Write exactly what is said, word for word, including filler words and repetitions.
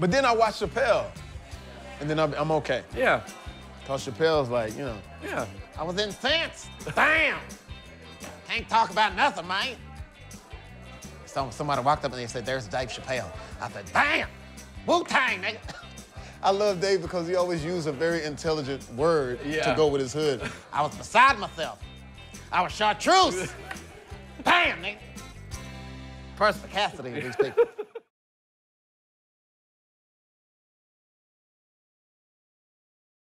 But then I watch Chappelle, and then I'm okay. Yeah. Because Chappelle's like, you know. Yeah. I was incensed. Damn. Can't talk about nothing, mate. So somebody walked up and they said, there's Dave Chappelle. I said, damn, Wu Tang, nigga. I love Dave because he always used a very intelligent word yeah. to go with his hood. I was beside myself. I was chartreuse. Bam, nigga. Perspicacity with these people.